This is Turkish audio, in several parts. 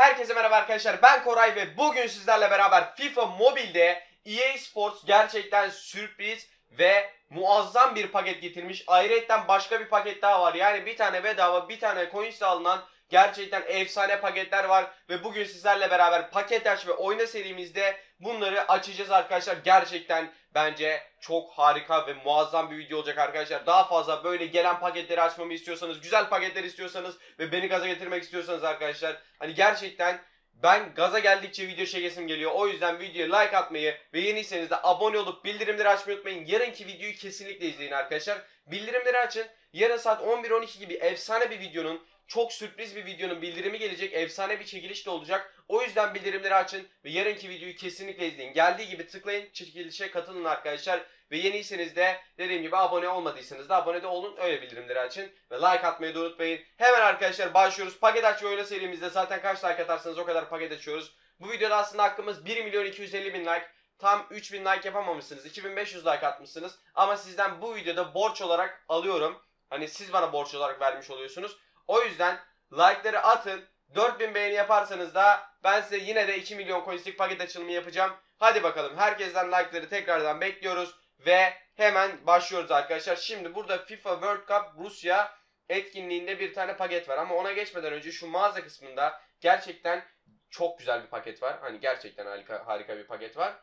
Herkese merhaba arkadaşlar, ben Koray ve bugün sizlerle beraber FIFA Mobile'de EA Sports gerçekten sürpriz ve muazzam bir paket getirmiş. Ayrıca başka bir paket daha var, yani bir tane bedava bir tane coins alınan gerçekten efsane paketler var. Ve bugün sizlerle beraber paket aç ve oyna serimizde bunları açacağız arkadaşlar. Gerçekten bence çok harika ve muazzam bir video olacak arkadaşlar. Daha fazla böyle gelen paketleri açmamı istiyorsanız, güzel paketler istiyorsanız ve beni gaza getirmek istiyorsanız arkadaşlar, hani gerçekten ben gaza geldikçe video çekesim geliyor. O yüzden videoya like atmayı ve yeniyseniz de abone olup bildirimleri açmayı unutmayın. Yarınki videoyu kesinlikle izleyin arkadaşlar. Bildirimleri açın. Yarın saat 11-12 gibi efsane bir videonun, çok sürpriz bir videonun bildirimi gelecek. Efsane bir çekiliş de olacak. O yüzden bildirimleri açın ve yarınki videoyu kesinlikle izleyin. Geldiği gibi tıklayın, çekilişe katılın arkadaşlar. Ve yeniyseniz de dediğim gibi abone olmadıysanız da abone de olun. Öyle bildirimleri açın ve like atmayı da unutmayın. Hemen arkadaşlar başlıyoruz. Paket aç ve oyna serimizde zaten kaç like atarsanız o kadar paket açıyoruz. Bu videoda aslında hakkımız 1.250.000 like. Tam 3000 like yapamamışsınız. 2500 like atmışsınız. Ama sizden bu videoda borç olarak alıyorum. Hani siz bana borç olarak vermiş oluyorsunuz. O yüzden like'ları atın. 4000 beğeni yaparsanız da ben size yine de 2 milyon coinslik paket açılımı yapacağım. Hadi bakalım, herkesten like'ları tekrardan bekliyoruz ve hemen başlıyoruz arkadaşlar. Şimdi burada FIFA World Cup Rusya etkinliğinde bir tane paket var ama ona geçmeden önce şu mağaza kısmında gerçekten çok güzel bir paket var. Hani gerçekten harika bir paket var.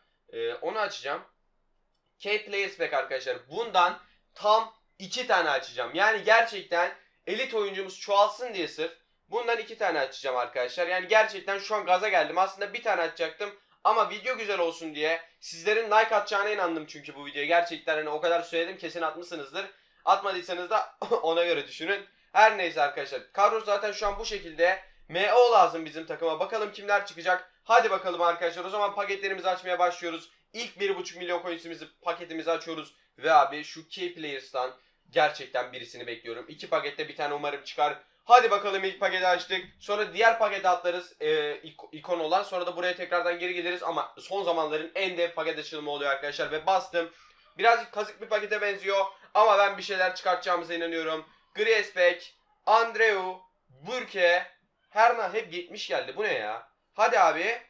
Onu açacağım. K-Players Pack arkadaşlar. Bundan tam 2 tane açacağım. Yani gerçekten elit oyuncumuz çoğalsın diye sırf bundan 2 tane açacağım arkadaşlar. Yani gerçekten şu an gaza geldim. Aslında bir tane açacaktım ama video güzel olsun diye sizlerin like atacağına inandım çünkü bu videoya. Gerçekten hani o kadar söyledim, kesin atmışsınızdır. Atmadıysanız da ona göre düşünün. Her neyse arkadaşlar, kadro zaten şu an bu şekilde. MO lazım bizim takıma. Bakalım kimler çıkacak. Hadi bakalım arkadaşlar, o zaman paketlerimizi açmaya başlıyoruz. İlk 1.5 milyon coinsimizi, paketimizi açıyoruz. Ve abi şu Key Players'tan gerçekten birisini bekliyorum. 2 pakette bir tane umarım çıkar. Hadi bakalım, ilk paketi açtık. Sonra diğer pakete atlarız, ikon olan. Sonra da buraya tekrardan geri geliriz ama son zamanların en dev paket açılımı oluyor arkadaşlar. Ve bastım. Birazcık kazık bir pakete benziyor ama ben bir şeyler çıkartacağımıza inanıyorum. Griesbeck, Andreu, Burke, Herna hep 70 geldi. Bu ne ya? Hadi abi.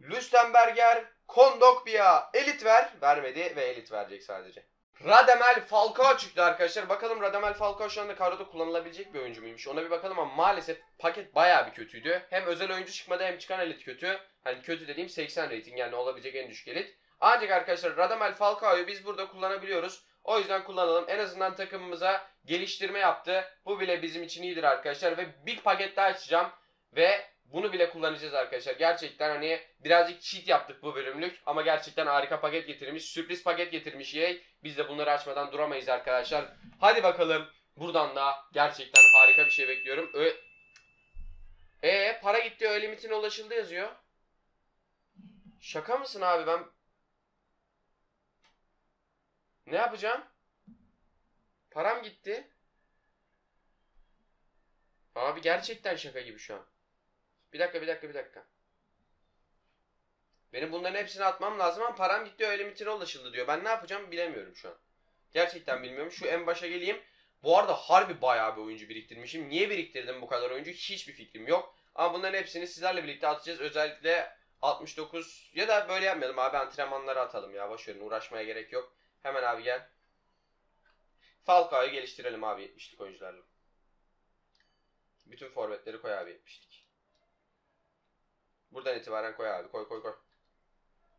Lüstenberger, Kondokbia, elit ver. Vermedi ve elit verecek sadece. Radamel Falcao çıktı arkadaşlar. Bakalım Radamel Falcao şu anda kadroda kullanılabilecek bir oyuncu muymuş? Ona bir bakalım ama maalesef paket bayağı bir kötüydü. Hem özel oyuncu çıkmadı hem çıkan elit kötü. Hani kötü dediğim 80 rating, yani olabilecek en düşük elit. Ancak arkadaşlar Radamel Falcao'yu biz burada kullanabiliyoruz. O yüzden kullanalım. En azından takımımıza geliştirme yaptı. Bu bile bizim için iyidir arkadaşlar. Ve bir paket daha açacağım. Ve bunu bile kullanacağız arkadaşlar. Gerçekten hani birazcık cheat yaptık bu bölümlük. Ama gerçekten harika paket getirmiş. Sürpriz paket getirmiş EA. Biz de bunları açmadan duramayız arkadaşlar. Hadi bakalım. Buradan da gerçekten harika bir şey bekliyorum. Para gitti. Öyle limitine ulaşıldı yazıyor. Şaka mısın abi ben? Ne yapacağım? Param gitti. Abi gerçekten şaka gibi şu an. Bir dakika. Benim bunların hepsini atmam lazım ama param gitti, öyle limitine ulaşıldı diyor. Ben ne yapacağım bilemiyorum şu an. Gerçekten bilmiyorum. Şu en başa geleyim. Bu arada harbi bayağı bir oyuncu biriktirmişim. Niye biriktirdim bu kadar oyuncu? Hiçbir fikrim yok. Ama bunların hepsini sizlerle birlikte atacağız. Özellikle 69 ya da böyle yapmayalım abi, antrenmanları atalım ya. Boş verin, uğraşmaya gerek yok. Hemen abi gel. Falcao'yu geliştirelim abi 70'lik oyuncularla. Bütün forvetleri koy abi 70'lik. Buradan itibaren koy abi. Koy.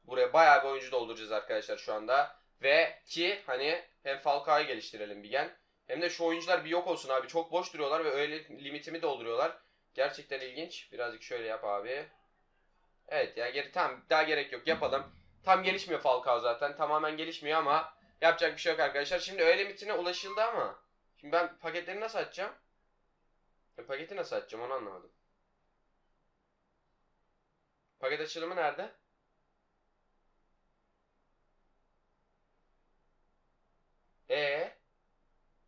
Buraya bayağı bir oyuncu dolduracağız arkadaşlar şu anda. Ve ki hani hem Falcao'yu geliştirelim bir gen. Hem de şu oyuncular bir yok olsun abi. Çok boş duruyorlar ve öyle limitimi dolduruyorlar. Gerçekten ilginç. Birazcık şöyle yap abi. Evet ya, geri tam daha gerek yok. Yapalım. Tam gelişmiyor Falcao zaten. Tamamen gelişmiyor ama yapacak bir şey yok arkadaşlar. Şimdi öyle limitine ulaşıldı ama. Şimdi ben paketleri nasıl açacağım? Paketi nasıl açacağım onu anlamadım. Paket açılımı nerede?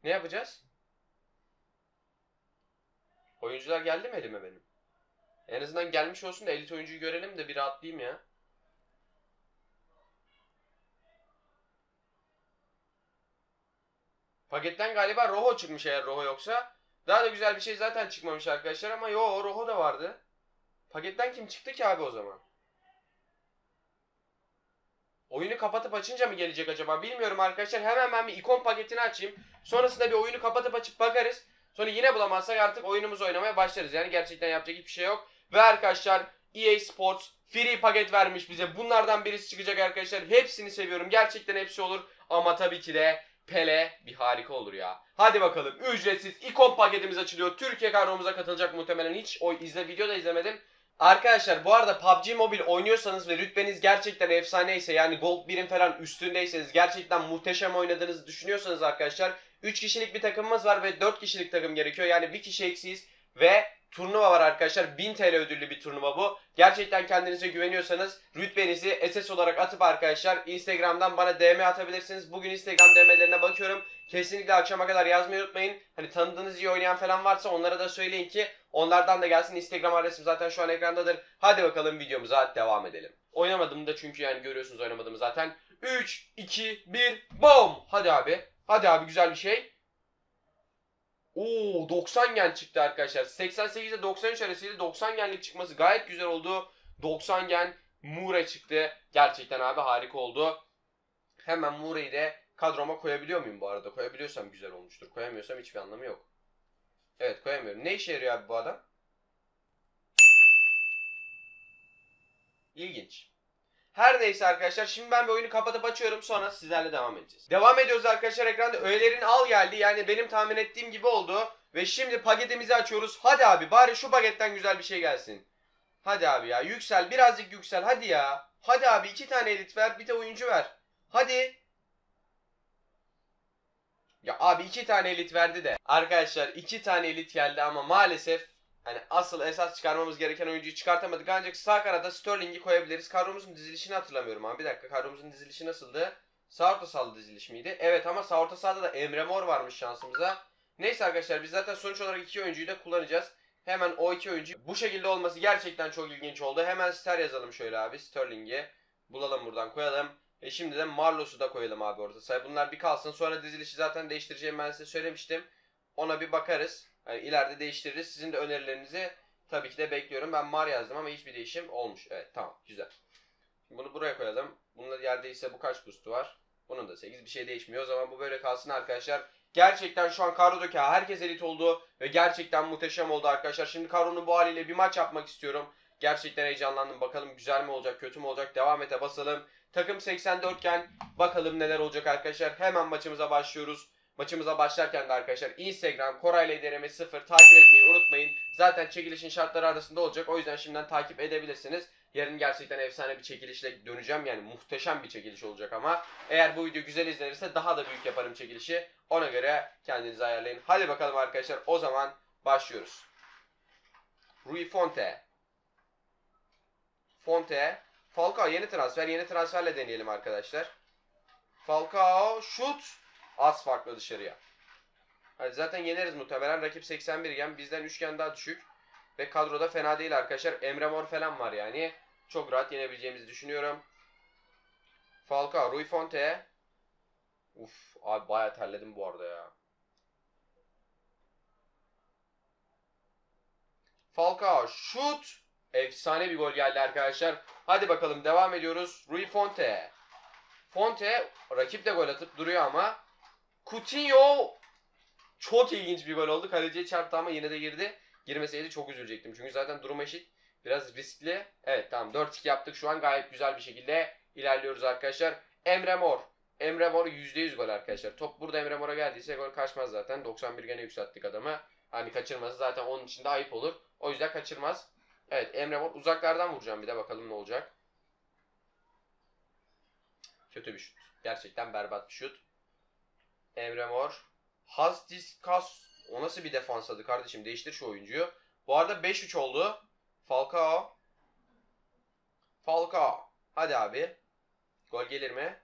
Ne yapacağız? Oyuncular geldi mi elime benim? En azından gelmiş olsun da elit oyuncuyu görelim de bir rahatlayayım ya. Paketten galiba Roho çıkmış, eğer Roho yoksa. Daha da güzel bir şey zaten çıkmamış arkadaşlar ama yo, Roho da vardı. Paketten kim çıktı ki abi o zaman? Oyunu kapatıp açınca mı gelecek acaba? Bilmiyorum arkadaşlar. Hemen ben bir ikon paketini açayım. Sonrasında bir oyunu kapatıp açıp bakarız. Sonra yine bulamazsak artık oyunumuzu oynamaya başlarız. Yani gerçekten yapacak hiçbir şey yok. Ve arkadaşlar EA Sports free paket vermiş bize. Bunlardan birisi çıkacak arkadaşlar. Hepsini seviyorum. Gerçekten hepsi olur. Ama tabii ki de Pele bir harika olur ya. Hadi bakalım. Ücretsiz ikon paketimiz açılıyor. Türkiye kadromuza katılacak muhtemelen. Hiç o videoda izlemedim. Arkadaşlar bu arada PUBG Mobile oynuyorsanız ve rütbeniz gerçekten efsaneyse, yani Gold 1'in falan üstündeyseniz, gerçekten muhteşem oynadığınızı düşünüyorsanız arkadaşlar 3 kişilik bir takımımız var ve 4 kişilik takım gerekiyor. Yani bir kişi eksiyiz ve turnuva var arkadaşlar. 1000 TL ödüllü bir turnuva bu. Gerçekten kendinize güveniyorsanız rütbenizi SS olarak atıp arkadaşlar Instagram'dan bana DM atabilirsiniz. Bugün Instagram DM'lerine bakıyorum. Kesinlikle akşama kadar yazmayı unutmayın. Hani tanıdığınız iyi oynayan falan varsa onlara da söyleyin ki onlardan da gelsin. Instagram adresim zaten şu an ekrandadır. Hadi bakalım videomuza devam edelim. Oynamadım da çünkü yani görüyorsunuz oynamadığımı zaten. 3, 2, 1, BOOM! Hadi abi. Hadi abi güzel bir şey. Oo 90 gen çıktı arkadaşlar. 88'de 93 arasıydı. 90 genlik çıkması gayet güzel oldu. 90 gen Muğra çıktı. Gerçekten abi harika oldu. Hemen Muğra'yı da kadroma koyabiliyor muyum bu arada? Koyabiliyorsam güzel olmuştur. Koyamıyorsam hiçbir anlamı yok. Evet koyamıyorum. Ne işe yarıyor abi bu adam? İlginç. Her neyse arkadaşlar şimdi ben bir oyunu kapatıp açıyorum, sonra sizlerle devam edeceğiz. Devam ediyoruz arkadaşlar, ekranda öğelerin al geldi, yani benim tahmin ettiğim gibi oldu. Ve şimdi paketimizi açıyoruz. Hadi abi bari şu paketten güzel bir şey gelsin. Hadi abi ya yüksel, birazcık yüksel hadi ya. Hadi abi 2 tane elit ver, bir de oyuncu ver. Hadi. Ya abi 2 tane elit verdi de. Arkadaşlar 2 tane elit geldi ama maalesef hani asıl esas çıkarmamız gereken oyuncuyu çıkartamadık. Ancak sağ kanada Sterling'i koyabiliriz. Kadromuzun dizilişini hatırlamıyorum abi. Bir dakika, kadromuzun dizilişi nasıldı? Sağ orta sahada diziliş miydi? Evet ama sağ orta sahada da Emre Mor varmış şansımıza. Neyse arkadaşlar biz zaten sonuç olarak 2 oyuncuyu da kullanacağız. Hemen o 2 oyuncu bu şekilde olması gerçekten çok ilginç oldu. Hemen Ster yazalım şöyle abi. Sterling'i bulalım, buradan koyalım. Ve şimdi de Marlos'u da koyalım abi orta sahaya. Bunlar bir kalsın. Sonra dizilişi zaten değiştireceğim, ben size söylemiştim. Ona bir bakarız. Yani ileride değiştiririz. Sizin de önerilerinizi tabii ki de bekliyorum. Ben Mar yazdım ama hiçbir değişim olmuş. Evet tamam güzel. Şimdi bunu buraya koyalım. Bunun yerde ise bu kaç boostu var? Bunun da 8, bir şey değişmiyor. O zaman bu böyle kalsın arkadaşlar. Gerçekten şu an kadrodaki herkes elit oldu. Ve gerçekten muhteşem oldu arkadaşlar. Şimdi kadronun bu haliyle bir maç yapmak istiyorum. Gerçekten heyecanlandım. Bakalım güzel mi olacak, kötü mü olacak? Devam ete basalım. Takım 84 iken bakalım neler olacak arkadaşlar. Hemen maçımıza başlıyoruz. Maçımıza başlarken de arkadaşlar Instagram koraylayderm0 takip etmeyi unutmayın. Zaten çekilişin şartları arasında olacak. O yüzden şimdiden takip edebilirsiniz. Yarın gerçekten efsane bir çekilişle döneceğim. Yani muhteşem bir çekiliş olacak ama. Eğer bu video güzel izlenirse daha da büyük yaparım çekilişi. Ona göre kendinizi ayarlayın. Hadi bakalım arkadaşlar, o zaman başlıyoruz. Rui Fonte. Fonte. Falcao yeni transfer. Yeni transferle deneyelim arkadaşlar. Falcao şut. Az farklı dışarıya. Hadi zaten yeneriz muhtemelen. Rakip 81 iken bizden 3 gen daha düşük. Ve kadroda fena değil arkadaşlar. Emre Mor falan var yani. Çok rahat yenebileceğimizi düşünüyorum. Falcao, Rui Fonte. Uf abi baya terledim bu arada ya. Falcao şut. Efsane bir gol geldi arkadaşlar. Hadi bakalım devam ediyoruz. Rui Fonte. Fonte rakip de gol atıp duruyor ama. Coutinho çok ilginç bir gol oldu. Kaleciye çarptı ama yine de girdi. Girmeseydi çok üzülecektim. Çünkü zaten durum eşit. Biraz riskli. Evet tamam 4-2 yaptık şu an. Gayet güzel bir şekilde ilerliyoruz arkadaşlar. Emre Mor. Emre Mor %100 gol arkadaşlar. Top burada Emre Mor'a geldiyse gol kaçmaz zaten. 91 gene yükselttik adamı. Hani kaçırması zaten onun için de ayıp olur. O yüzden kaçırmaz. Evet Emre Mor uzaklardan vuracağım bir de bakalım ne olacak. Kötü bir şut. Gerçekten berbat bir şut. Emre Mor. Has Diskas. O nasıl bir defansadı kardeşim? Değiştir şu oyuncuyu. Bu arada 5-3 oldu. Falcao. Falcao. Hadi abi. Gol gelir mi?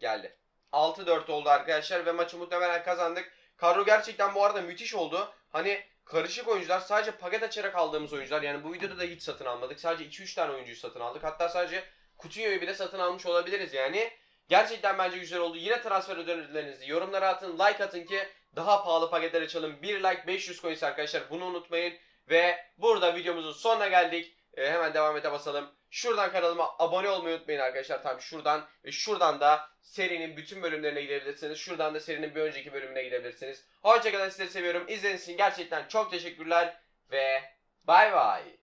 Geldi. 6-4 oldu arkadaşlar ve maçı muhtemelen kazandık. Kadro gerçekten bu arada müthiş oldu. Hani karışık oyuncular, sadece paket açarak aldığımız oyuncular. Yani bu videoda da hiç satın almadık. Sadece 2-3 tane oyuncuyu satın aldık. Hatta sadece Coutinho'yu bile satın almış olabiliriz yani. Gerçekten bence güzel oldu. Yine transfer önerilerinizi yorumlara atın. Like atın ki daha pahalı paketler açalım. 1 like 500 coins arkadaşlar. Bunu unutmayın. Ve burada videomuzun sonuna geldik. hemen devam ete basalım. Şuradan kanalıma abone olmayı unutmayın arkadaşlar. Tabii şuradan ve şuradan da serinin bütün bölümlerine gidebilirsiniz. Şuradan da serinin bir önceki bölümüne gidebilirsiniz. Hoşçakalın, sizleri seviyorum. İzlediğiniz için gerçekten çok teşekkürler ve bay bay.